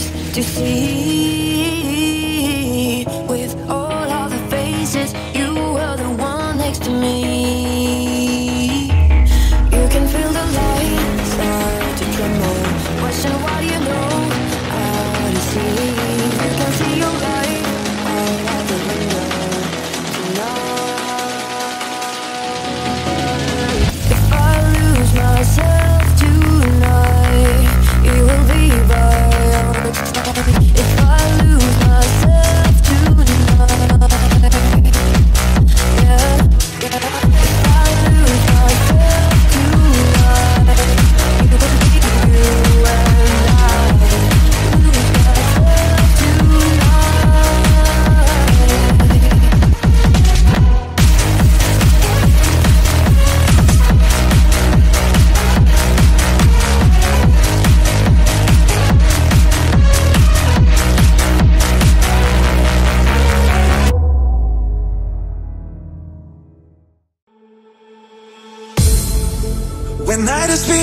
just to see. With all of the faces, you were the one next to me. You can feel the light start to tremble. Question what you know how to see. You can see your light out of the window tonight. If I lose myself tonight, it will be by. If I lose myself tonight, yeah, if I lose myself tonight, it will be you and I. Lose myself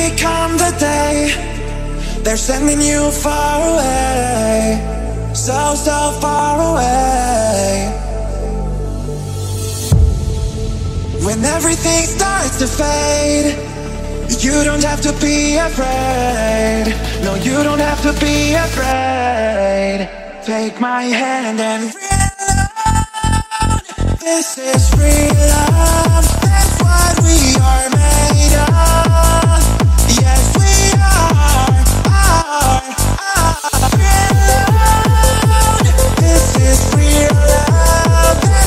become the day they're sending you far away, so, so far away. When everything starts to fade, you don't have to be afraid. No, you don't have to be afraid. Take my hand and real love. This is real love. That's what we are made of. You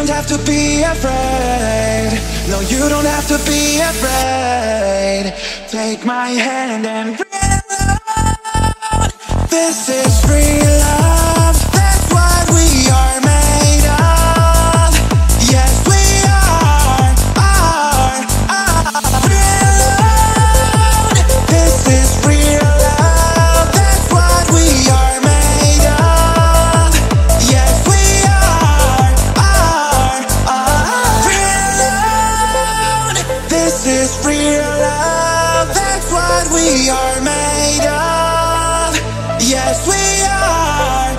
don't have to be afraid. No, you don't have to be afraid. Take my hand and real love. This is real love. That's what we are made of. Yes, we are real love. This is real love. That's what we are. We are made of. Yes, we are.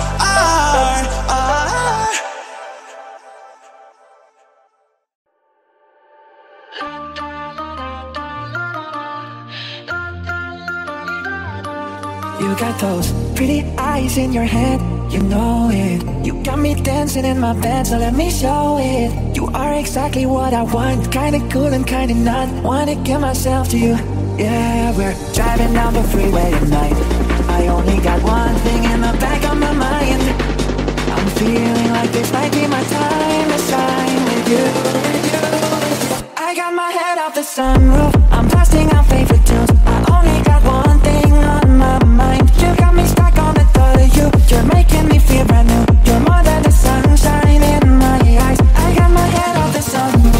You got those pretty eyes in your head, you know it. You got me dancing in my bed, so let me show it. You are exactly what I want, kinda cool and kinda not. Wanna give myself to you. Yeah, we're driving down the freeway at night. I only got one thing in the back of my mind. I'm feeling like this might be my time to shine with you. I got my head out the sunroof. I'm blasting out favorite tunes. I only got one thing on my mind. You got me stuck on the thought of you. You're making me feel brand new. You're more than the sunshine in my eyes. I got my head out the sunroof.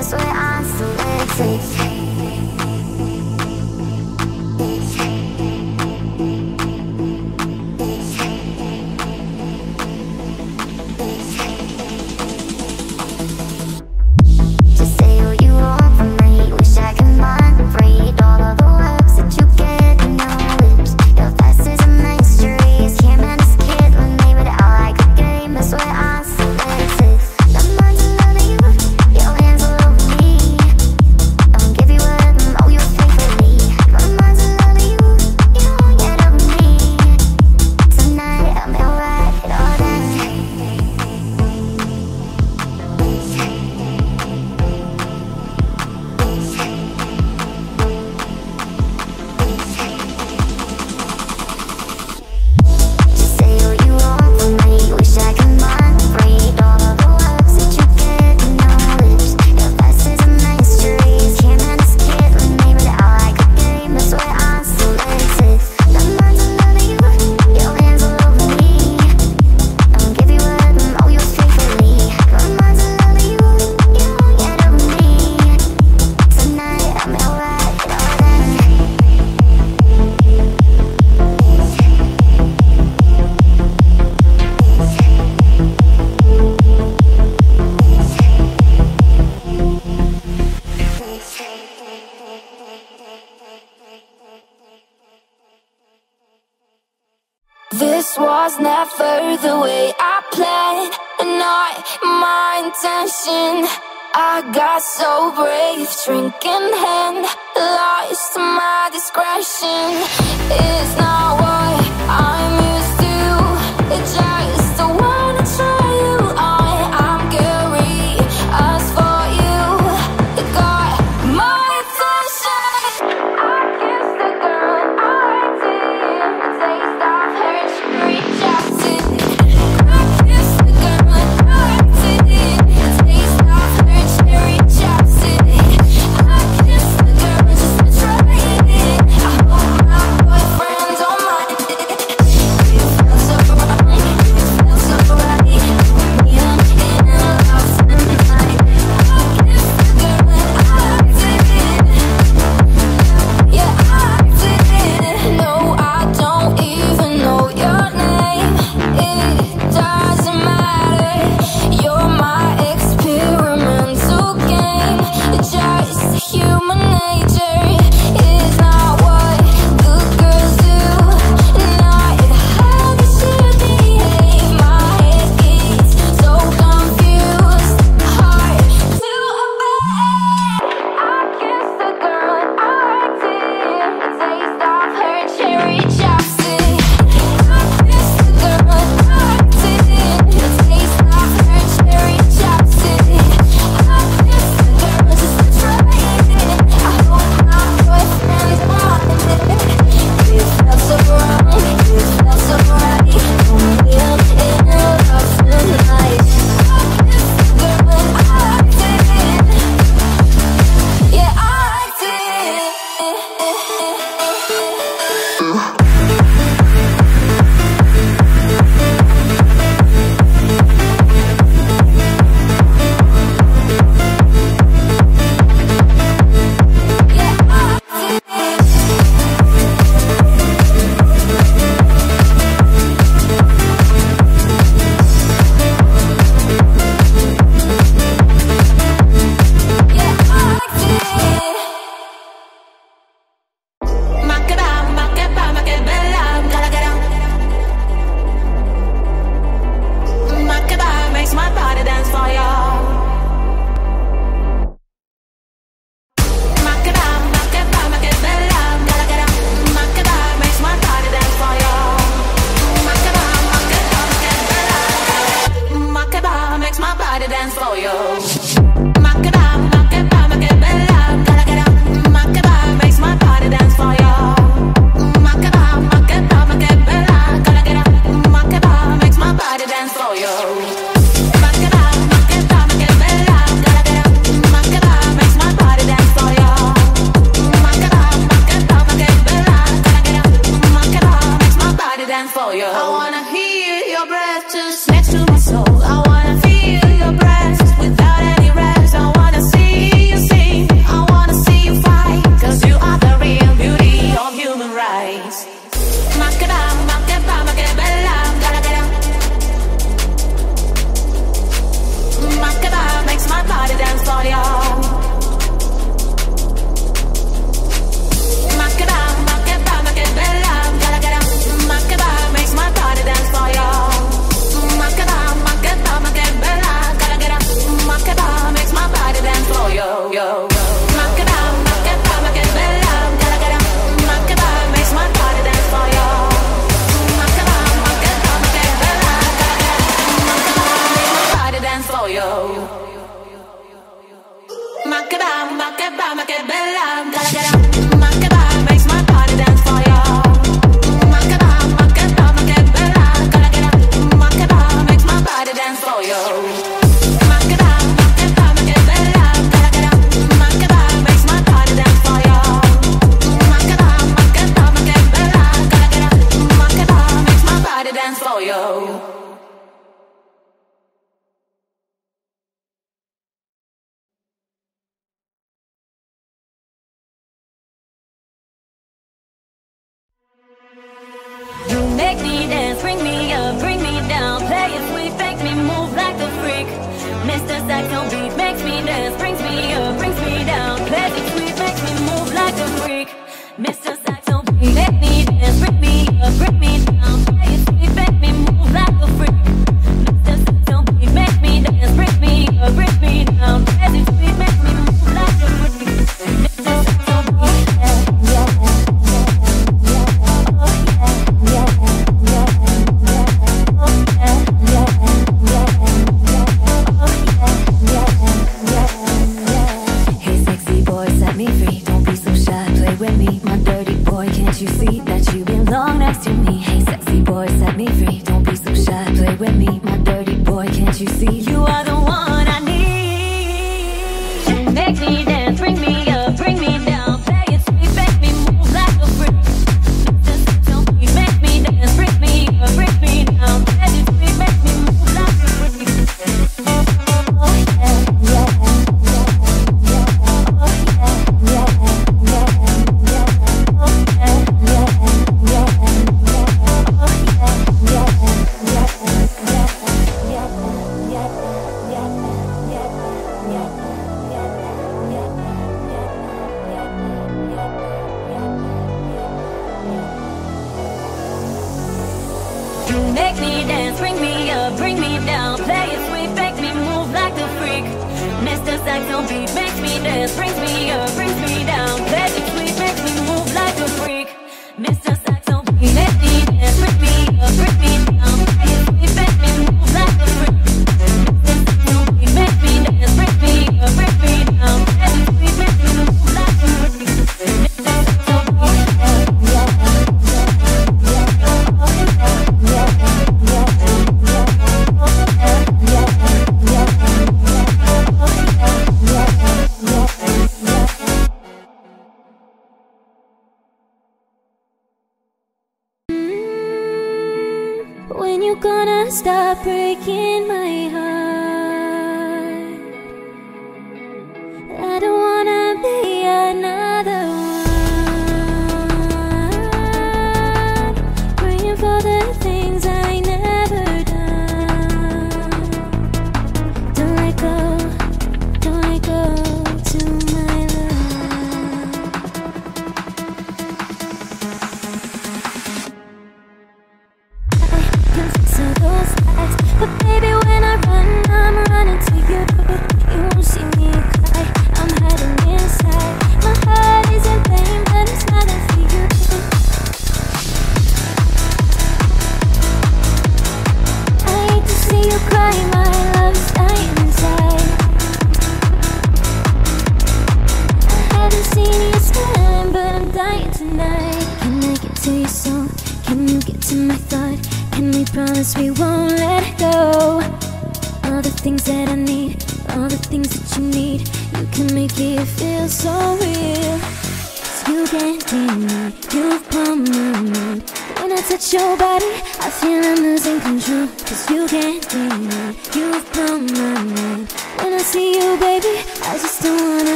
promise we're isolated. This was never the way I planned, not my intention. I got so brave, drink in hand, lost my discretion. It's not what I'm used to, it's just the one to try you on. I'm curious for you, it got my attention. I kissed the girl I did, the taste of friends on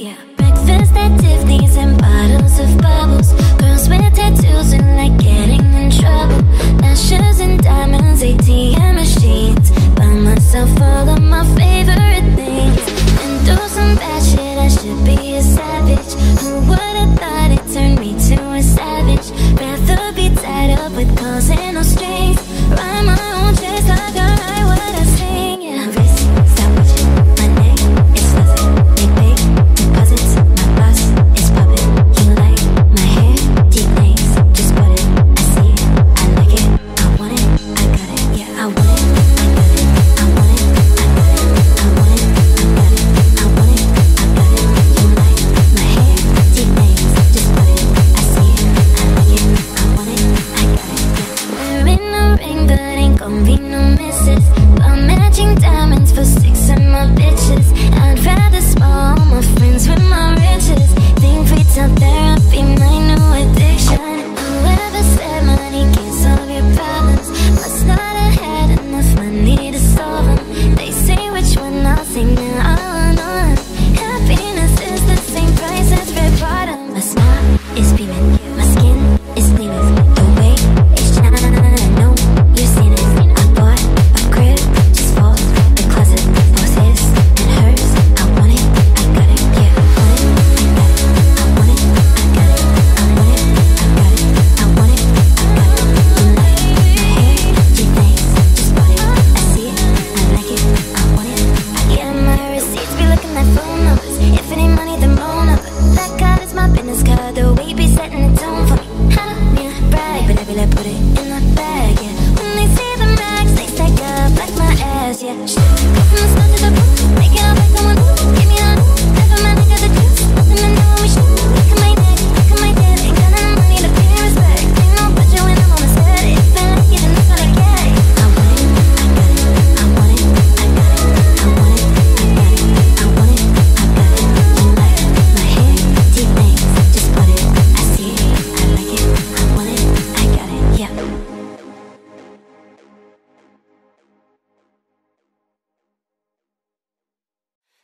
Yeah. Breakfast at Tiffany's and bottles of bubbles. Girls with tattoos and like getting in trouble. Lashes and diamonds, ATM machines. Buy myself all of my favorite things. And do some bad shit, I should be a savage. Who would've thought it turned me to a savage? Rather be tied up with calls and no strings. Write my own checks like I write what I sing, yeah.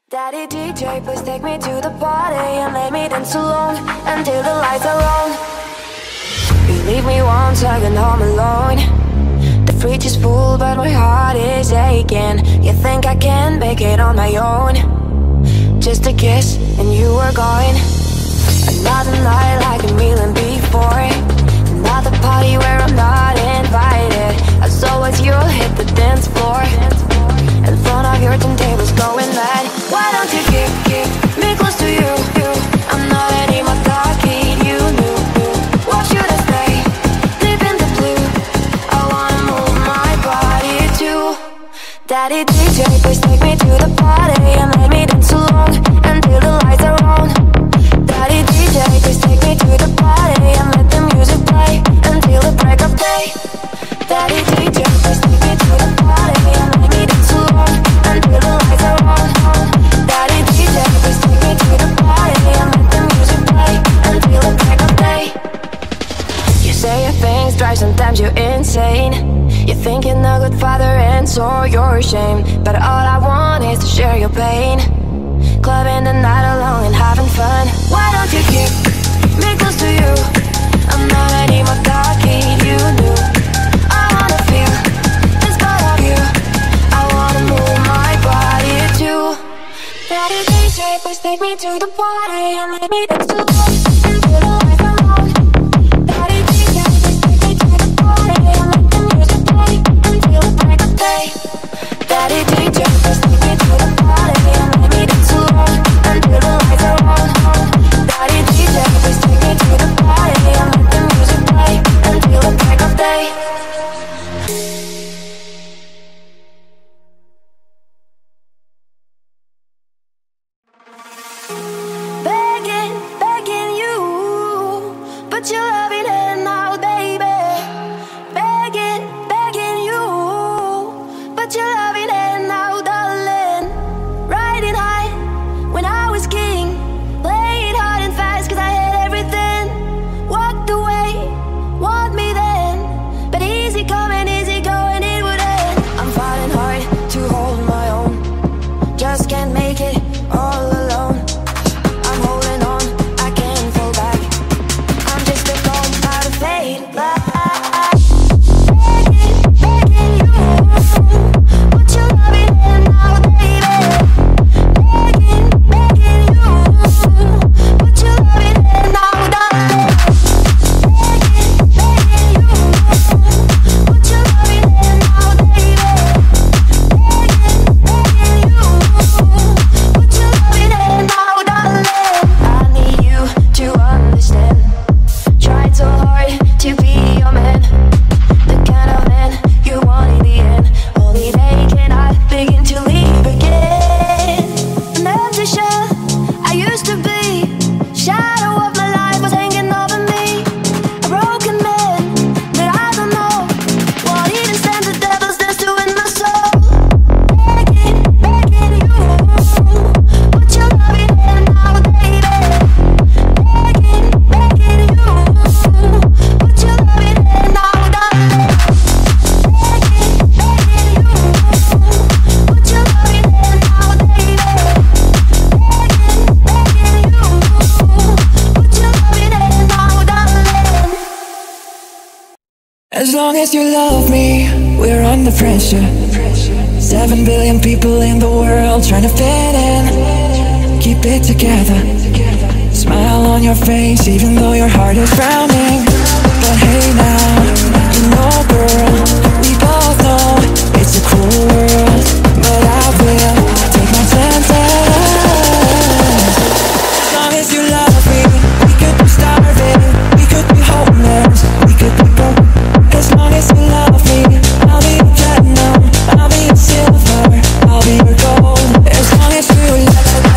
Daddy DJ, please take me to the party and let me dance alone until the lights are on. You leave me once again home alone. The fridge is full but my heart is aching. You think I can make it on my own? Just a kiss and you were gone. Another night like a million before. Another party where I'm not invited. I saw as you hit the dance floor. In front of your turntables going mad. Why don't you keep me close to you? I'm not any more dark kid, you knew. Why should I stay deep in the blue? I wanna move my body too. Daddy DJ, please take me to the party and let me dance along until the lights are on. Daddy DJ, please take me to the party and let the music play until the break of day. Daddy DJ, please take me to the party and let me dance along until the lights are on. Daddy DJ, please take me to the party and let the music play until the break of day. You say your things drive, sometimes you're insane. You think you're no good father and so you're ashamed. But all I want is to share your pain. Clubbing the night alone and having fun. Why don't you keep me close to you? I'm not anymore that kid you knew. Daddy DJ, please take me to the party and let me dance alone until the lights are on. Daddy DJ, please take me to the party and let the music play until the break of day. Daddy DJ, please take me to the party and let me dance alone until the lights are on. Daddy DJ, please take me to the party and let the music play until the break of day. long as you love me, we're under pressure. 7 billion people in the world trying to fit in. Keep it together. Smile on your face even though your heart is drowning. But hey now, you know girl, we both know it's a cruel world. But I will take my chances. As long as you love me, we could be starving, we could be homeless, we could be broke. As long as you love me, I'll be your platinum, I'll be your silver, I'll be your gold. As long as you love me.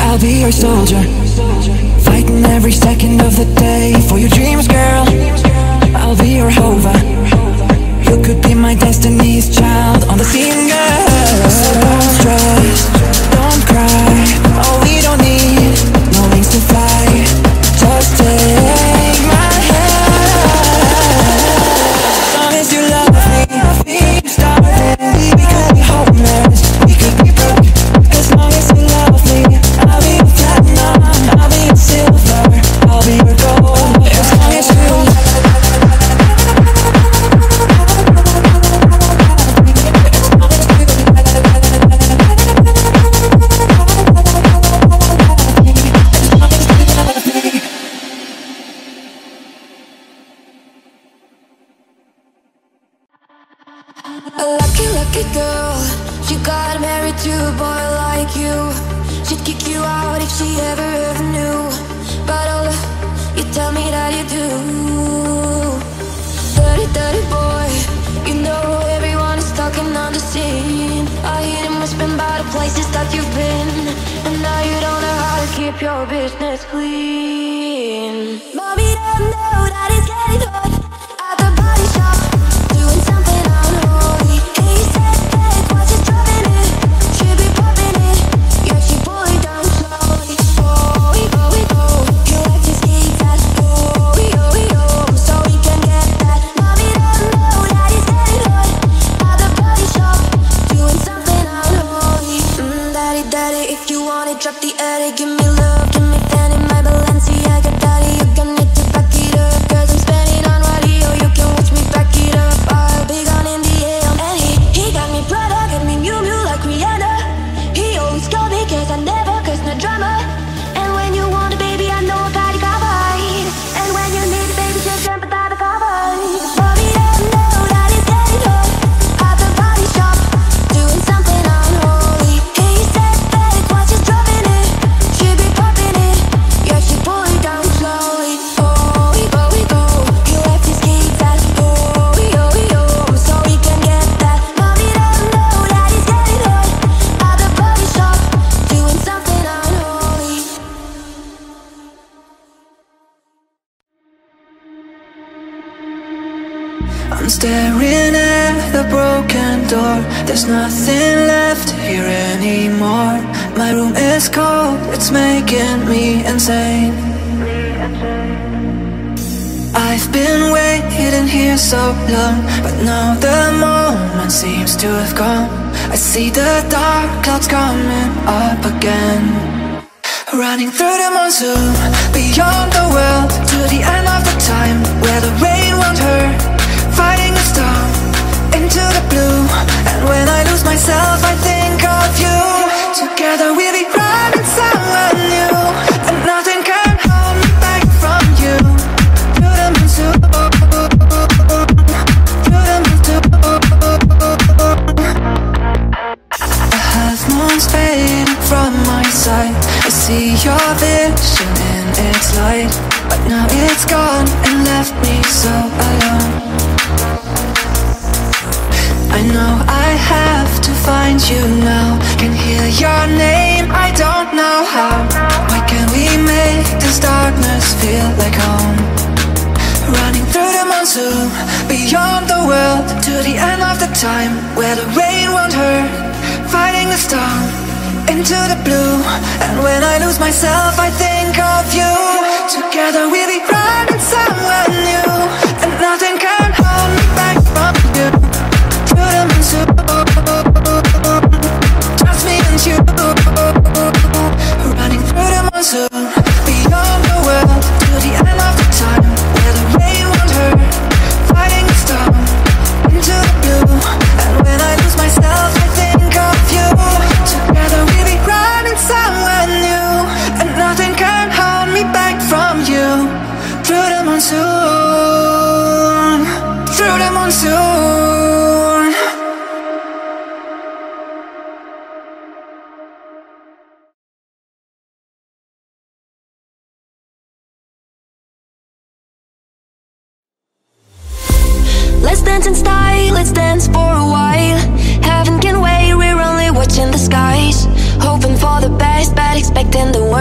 I'll be your soldier, fighting every second of the day for your dreams, girl. I'll be your hover. You could be my destiny's child on the scene, girl. So don't stress, don't cry. Oh, we don't need no wings to fly. Just take my hand. As long as you love me, we could starve, we could be homeless, we could be broke. As long as you love me, I'll be your platinum, I'll be your silver, I'll be your gold. As long as you love me.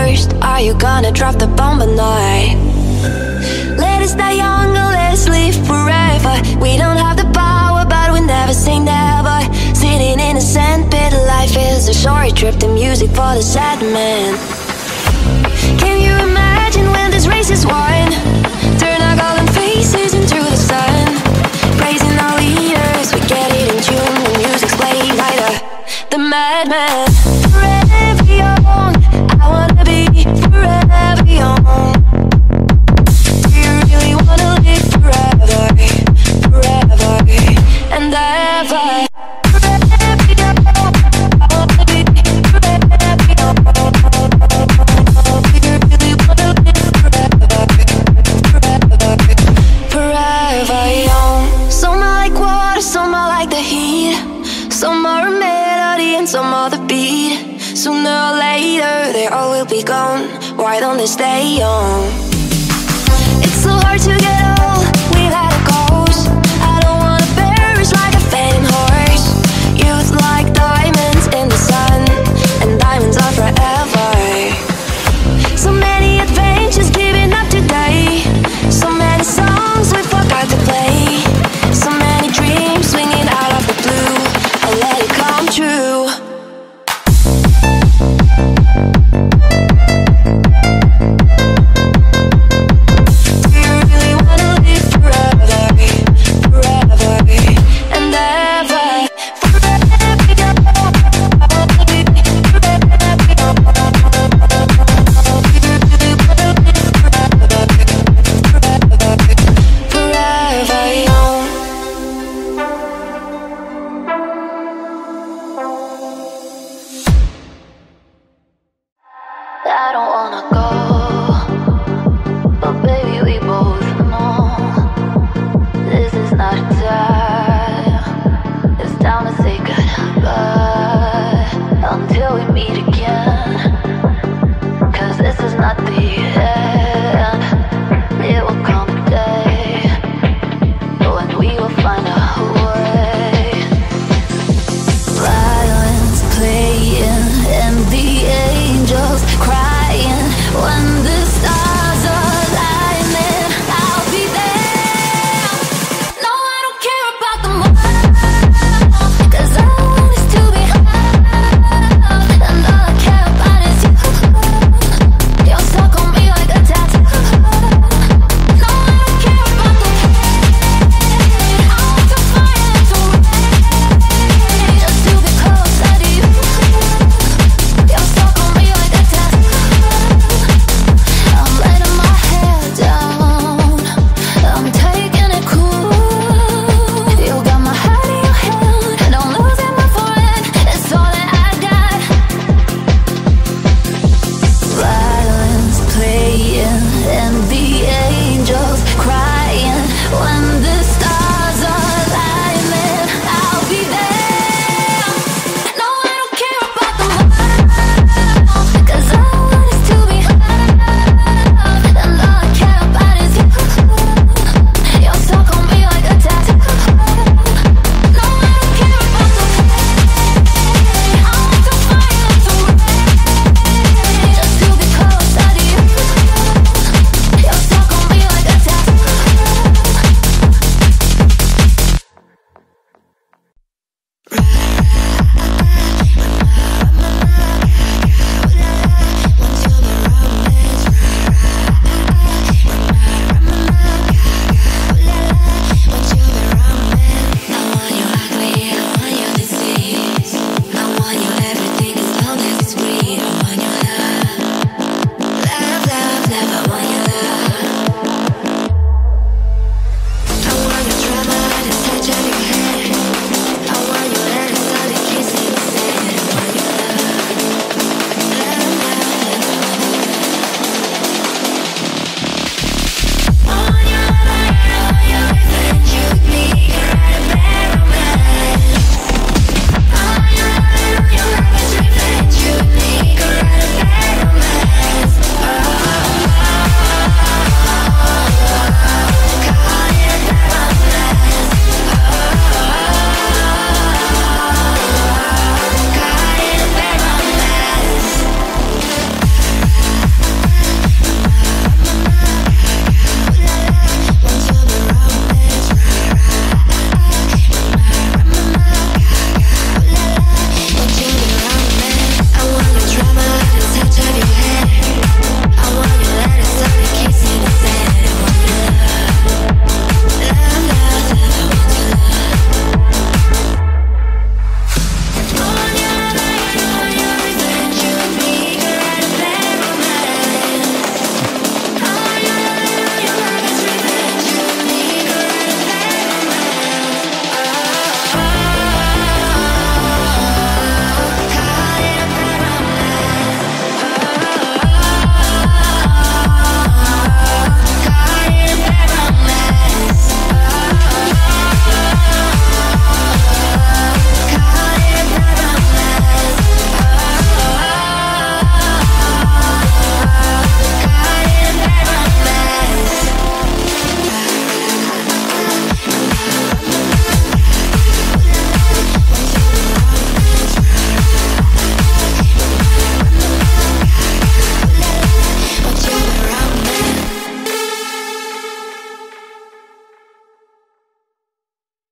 first? Are you gonna drop the bomb or not? Let us die young or let's live forever. We don't have the power, but we never say never. Sitting in a sandpit, life is a short trip. The music for the sad man. Can you imagine when this race is won? Turn our golden faces into the sun. Praising our leaders, we get it in tune. The music's played by the madman. Forever young, I wanna be forever young. Do you really wanna live forever? Forever and ever. Gone, why don't they stay on? It's so hard to get old without